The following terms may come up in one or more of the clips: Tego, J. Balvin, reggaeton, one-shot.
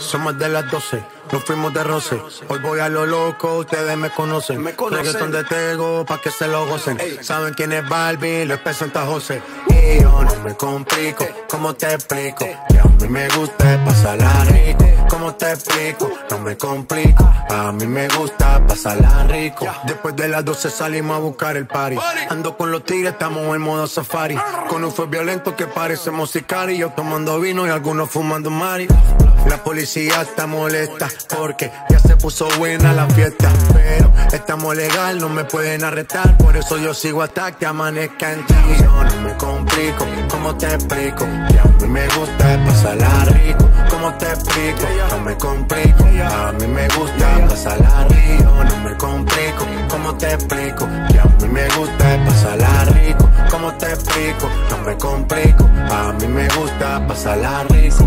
Son más de las 12, nos fuimos de roce. Hoy voy a lo loco, ustedes me conocen. Reggaetón de Tego, pa' que se lo gocen. Saben quién es Balvin, lo es presenta José. Y yo no me complico, ¿cómo te explico? Que a mí me gusta pasarla rico. ¿Cómo te explico? No me complico. A mí me gusta pasarla rico. Después de las 12 salimos a buscar el party. Ando con los tigres, estamos en modo safari. Con un fue violento que parecemos sicarios. Yo tomando vino y algunos fumando mari. La policía está molesta porque ya se puso buena la fiesta. Pero estamos legal, no me pueden arrestar. Por eso yo sigo hasta que amanezca en ti. Yo no me complico, ¿cómo te explico? Que a mí me gusta pasarla rico. ¿Cómo te explico? No me complico. A mí me gusta pasarla rico. No me complico, ¿cómo te explico? Que a mí me gusta pasarla rico. ¿Cómo te explico? No me complico. A mí me gusta pasarla rico.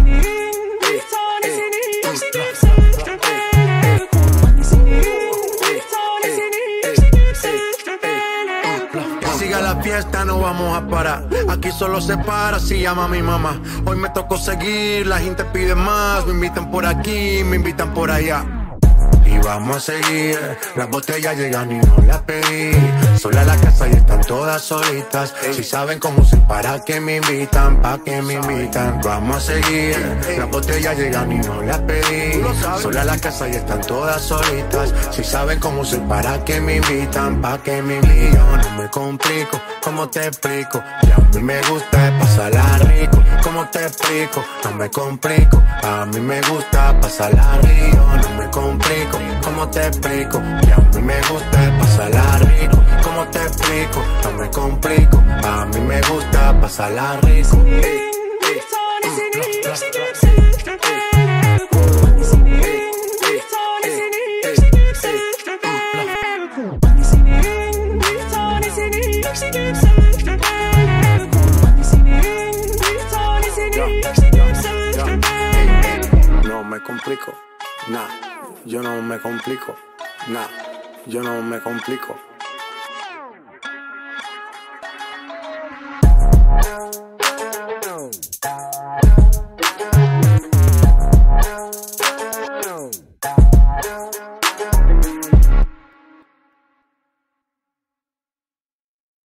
Siga la fiesta, no vamos a parar. Aquí solo se para si llama mi mamá. Hoy me tocó seguir, la gente pide más. Me invitan por aquí, me invitan por allá. Y vamos a seguir, las botellas llegan y no las pedí. Sola la casa y están todas solitas. Si saben cómo se para que me invitan, pa' que me invitan. Vamos a seguir, las botellas llegan y no las pedí. Sola la casa y están todas solitas. Si saben cómo se para que me invitan, pa' que me invitan. Yo no me complico, ¿cómo te explico? Que a mí me gusta pasarla rico. ¿Cómo te explico? No me complico. A mí me gusta pasarla rico. No me complico, ¿cómo te explico? Que a mí me gusta pasarla rico. ¿Cómo te explico? No me complico. A mí me gusta pasarla rico. No me complico, nah, yo no me complico, nah, yo no me complico.